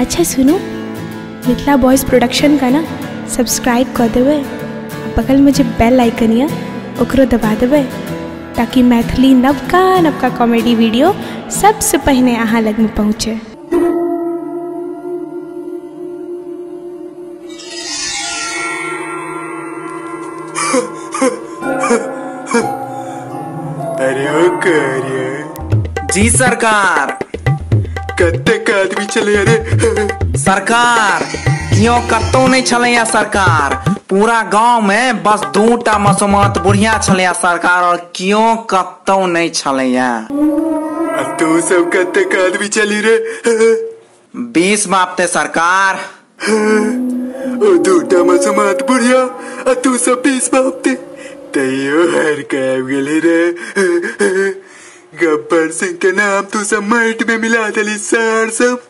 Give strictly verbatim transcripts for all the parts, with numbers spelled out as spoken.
अच्छा सुनो, Mithila boys production का ना सब्सक्राइब कर देवे, बगल में जो बेल आइकन है ओकरो दबा देवे, ताकि मैथिली नवका नवका कॉमेडी वीडियो सबसे पहले अहाँ लग में पहुँचे। अरे ओ कार्य जी सरकार कत्ते आदमी चले, अरे सरकार क्यों कत्तो नहीं चले या सरकार, पूरा गांव में बस दूटा मसोमत बुढ़िया चले या सरकार, और क्यों कत्तो नहीं चले या। तू सब कत्ते आदमी चली रे? बीस मापते सरकार। ओ दूटा मसोमत बुढ़िया तू सब बीस मापते, तैयो हर कैब गली रे। गब्बर सिंह के नाम तू सब माइट में मिला दली सर सब।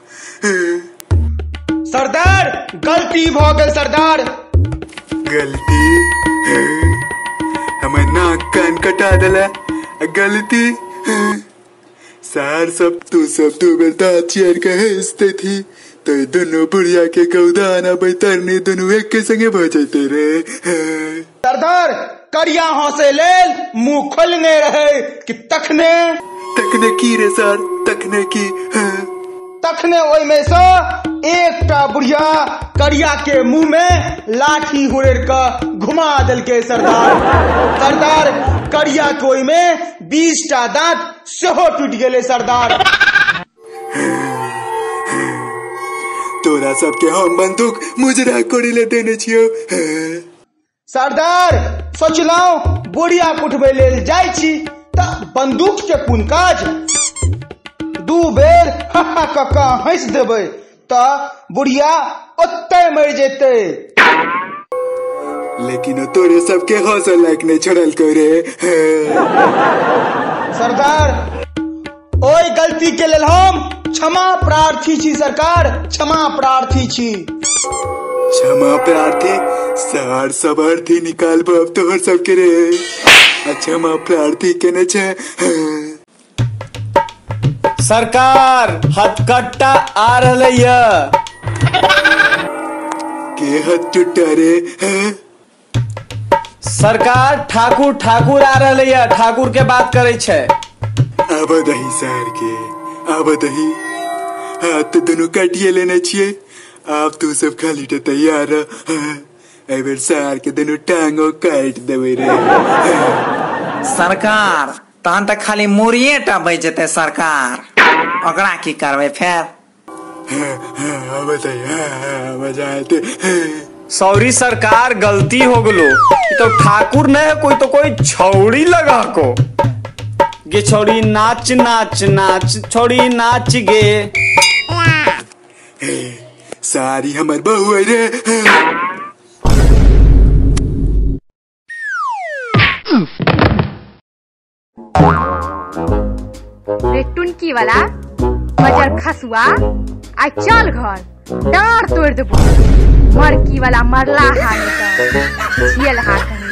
सरदार गलती हो गल सरदार, गलती हमें नाक कान कटा दला, गलती सर सब। तू सब दो बेटा चेयर का हिस्से थी, तो दोनों बुढ़िया के गौदाना बैतरने दोनों एक के संगे भजते रे। सरदार करिया हौसे ले मुँह खोलने रहे कि तखने तखने की रे सर, तखने की हाँ। तखने वही में से एक टा बुढ़िया करिया के मुँह में लाठी हुरेर का घुमा दल के सरदार। सरदार करिया कोई में बीस टा दांत सेहो टूट गए सरदार। तोरा सबके हम बंदूक मुजरा कोड़ी ले देने छियो। सरदार सोचलाओ बुढ़िया उठबे ले जाय छी त बंदूक के कोन काज, दू बेर हा हा कका हंस देबे त बुढ़िया ओत्ते मर जेते। लेकिन तोरे सबके हौसला लायक नहीं छोड़ल करे सरदार, ओई गलती के लेल हम क्षमा प्रार्थी छी सरकार, क्षमा प्रार्थी छी। क्षमा प्रार्थी सार सब अर्थी निकाल अब तोहर सबके रे, क्षमा प्रार्थी केने छे। सरकार हथकट्टा आ रहले ये के हथ टूटा रे। सरकार ठाकुर ठाकुर आ रहले ये, ठाकुर के बात करे छे। अब दही सार के अब दही हाथ दोनों कटिए लेने छिए, आप तू सब खाली तो तैयार है, सार के दोनों टांगो काट देवे रे। सरकार तहन तक खाली मुड़िए टा बच जेते सरकार, ओकरा की करबे फेर। अब बताइए सॉरी सरकार गलती हो गलो, तो ठाकुर न है कोई तो कोई छौड़ी लगा को गे, छोड़ी नाच नाच नाच छोड़ी नाच गे। सारी हमर बहु है रे। टुनकी वाला मजर खसुआ आ चल घर डार तोड़ देबो, मरकी वाला मरला हाथ छियल हाथ।